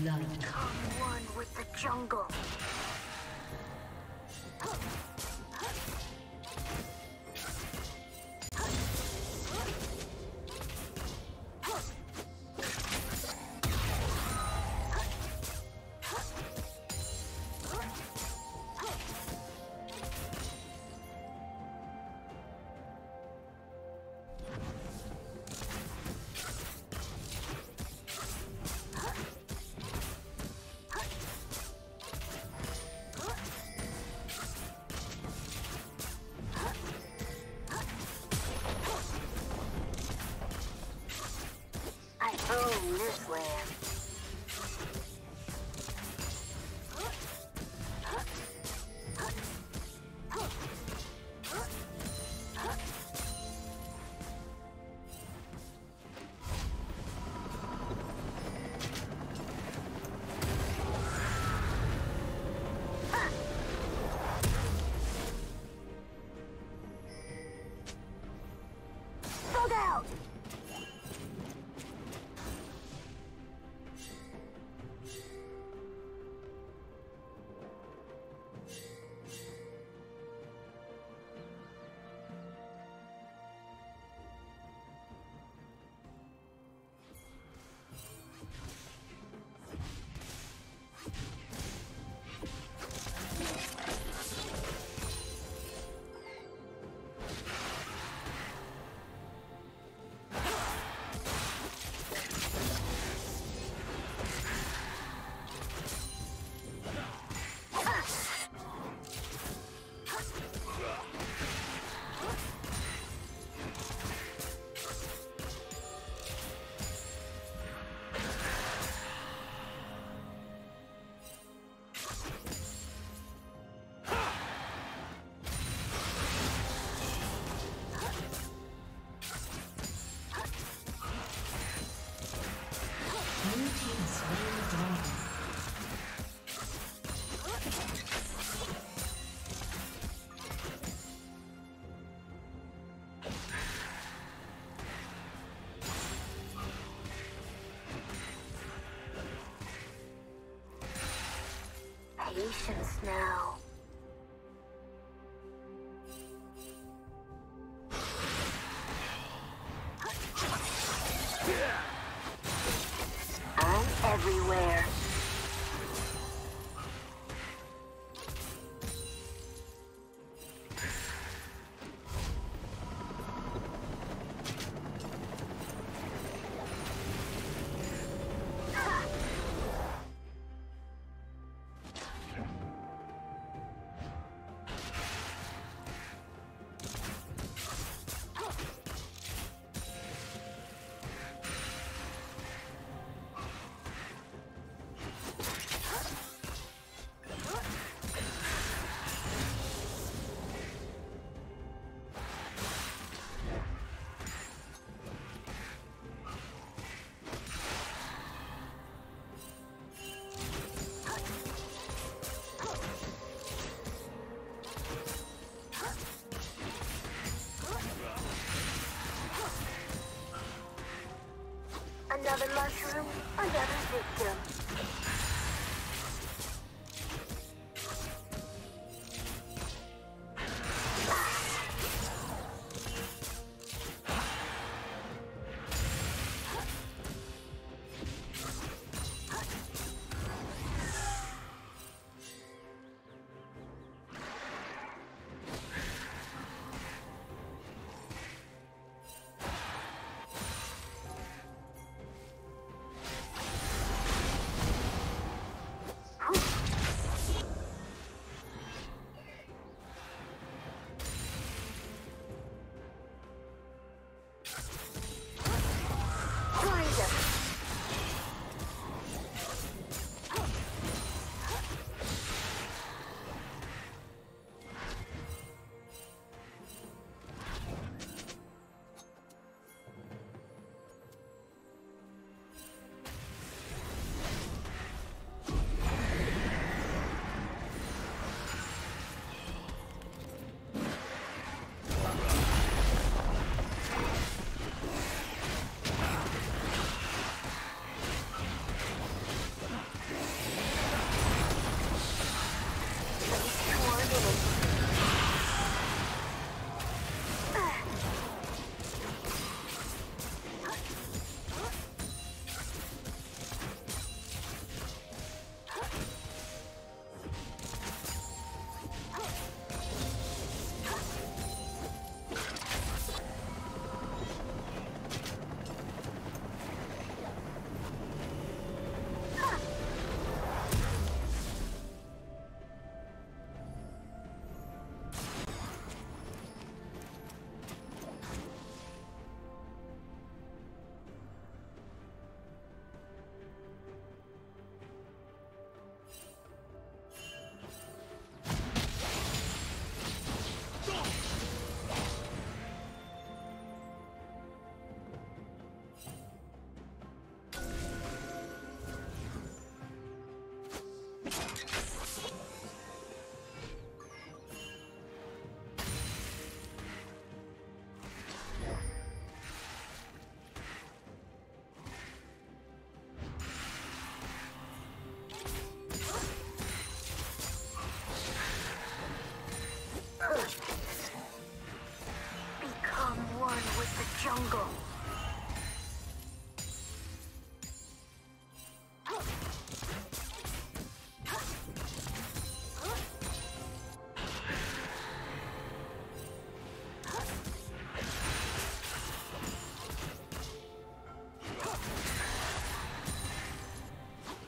Become one with the jungle. actions now. I'm everywhere. Another mushroom, another victim.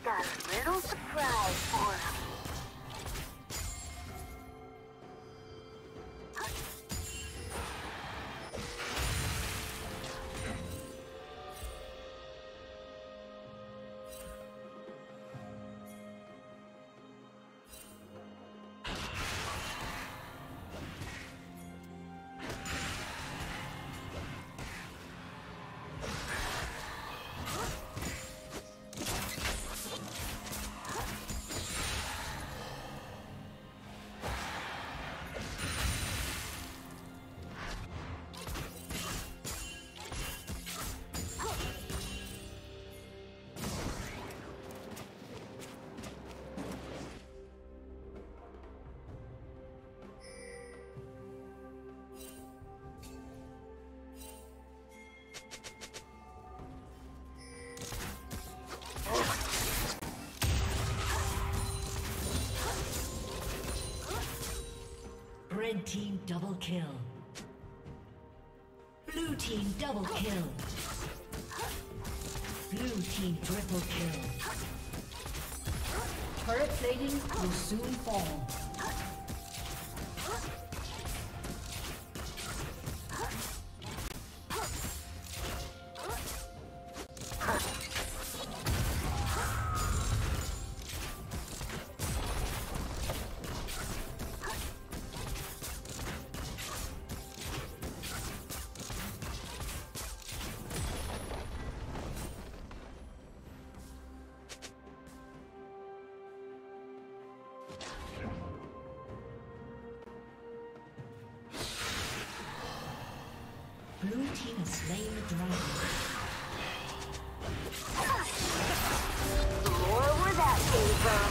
Got a little surprise for him. double kill. Blue team double kill. Blue team triple kill. Turret plating will soon fall. Blue team has slain the dragon. More where that came from.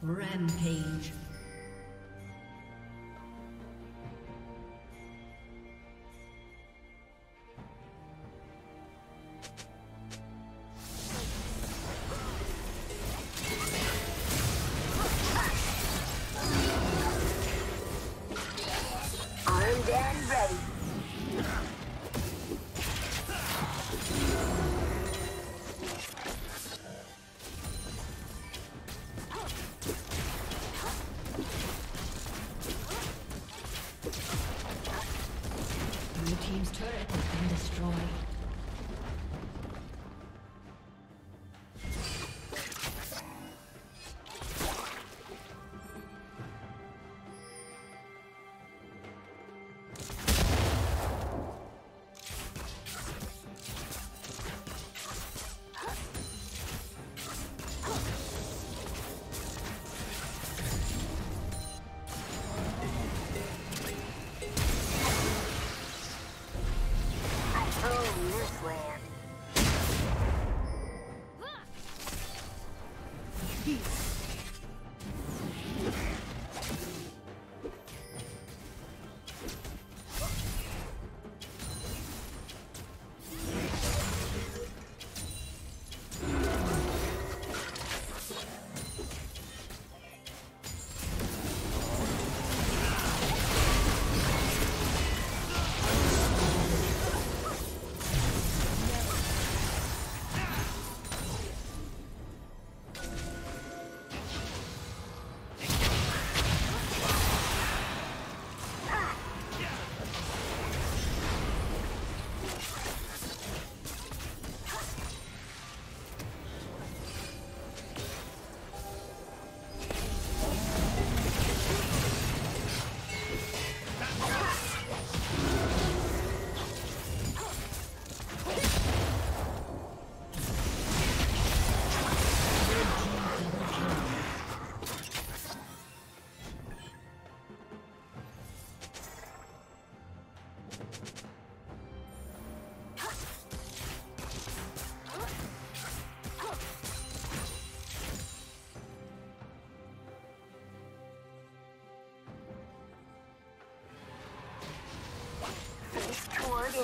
Rampage. Armed and ready.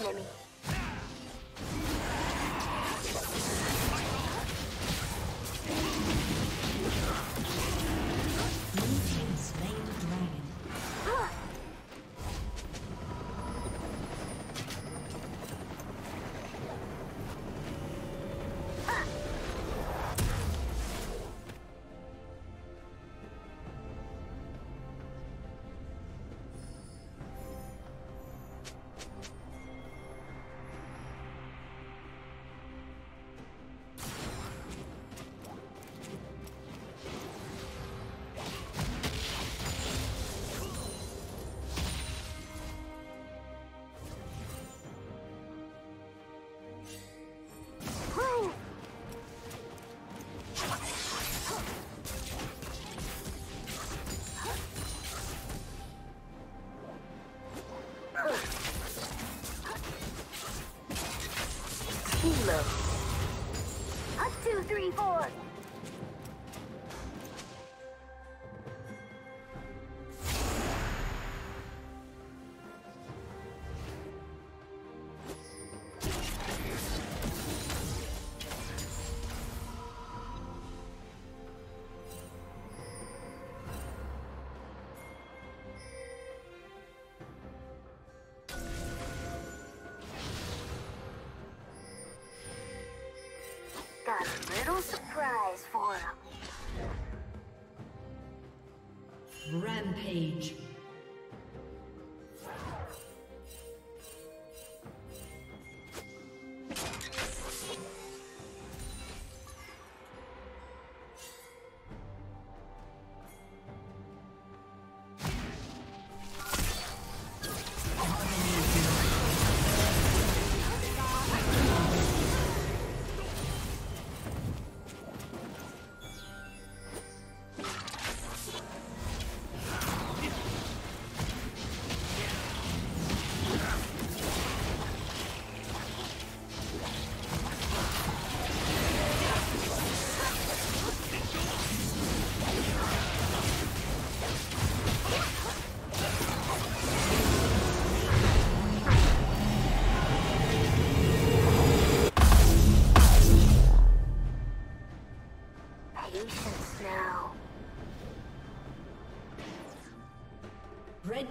enemy. Little surprise for him. Rampage. Red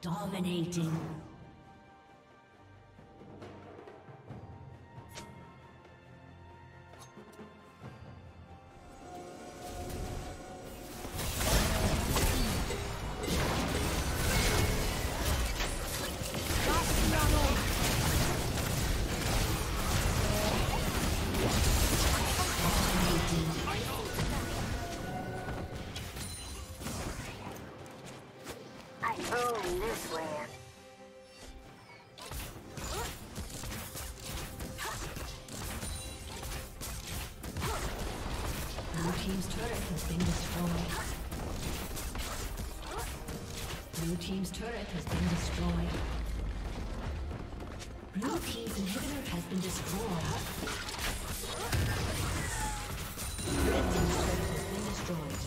Dominating. Blue Blue team's turret has been destroyed. Blue team's inhibitor has been destroyed. Red team's turret has been destroyed.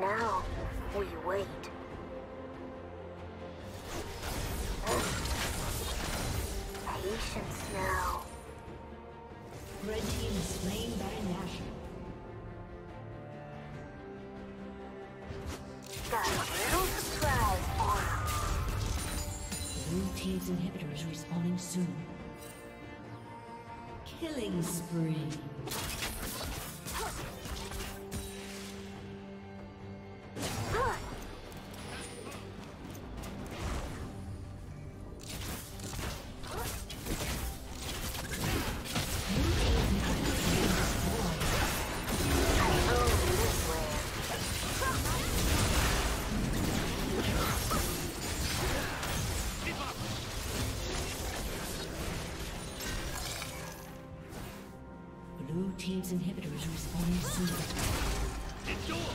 Now, we wait. Patience now. Red team is slain by Nashor. Got a little surprise for us. Blue team's inhibitor is respawning soon. Killing spree. Blue team's inhibitor is respawning soon. Endure!